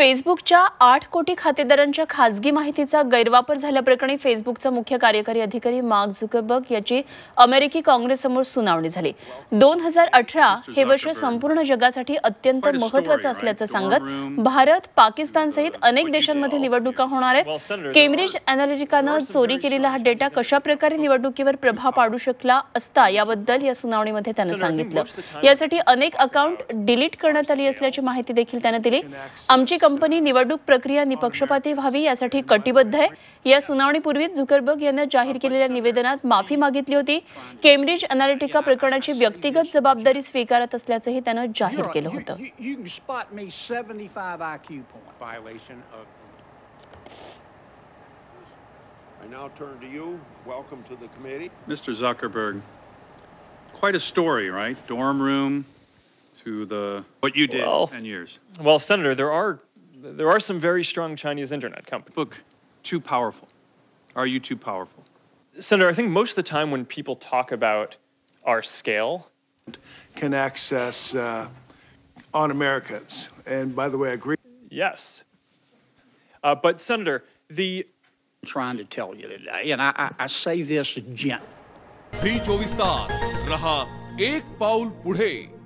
फेसबुकच्या 8 कोटी खातेदारांच्या खासगी माहितीचा गैरवापर झाल्याप्रकरणी फेसबुकचा मुख्य कार्यकारी अधिकारी मार्क झुकरबर्ग याची अमेरिकी काँग्रेससमोर सुनावणी झाली। 2018 हे वर्ष संपूर्ण जगासाठी अत्यंत महत्त्वाचे असल्याचे सांगत भारत, पाकिस्तान सहित अनेक देशांमध्ये निवडणुका होणार आहेत। केम्ब्रिज एनालिटिकाने चोरी केलेला हा डेटा कशा प्रकारे निवडणुकीवर प्रभाव पाडू शकला असता याबद्दल या सुनावणीमध्ये त्यांनी सांगितलं। यासाठी अनेक अकाउंट डिलीट करण्यात आली असल्याची माहिती देखील त्यांनी दिली। आमची कंपनी निवडणूक प्रक्रिया निपक्षपाती व्हावी यासाठी कटिबद्ध आहे। या सुनावणीपूर्वी झुकरबर्ग यांनी जाहीर केलेल्या निवेदनात माफी मागितली होती। केम्ब्रिज एनालिटिका प्रकरणाची व्यक्तिगत जबाबदारी स्वीकारत असल्याचेही त्यांनी जाहीर केले होते। Mr. Zuckerberg, quite a story, right? Dorm room to the what you did in 10 years. Well, Senator, there are some very strong Chinese internet companies. Look, too powerful. Are you too powerful? Senator, I think most of the time when people talk about our scale can access on Americans. And by the way, I agree. Yes. But Senator, I'm trying to tell you today, and I say this gently. 24 तास रहा एक पाऊल पुढे.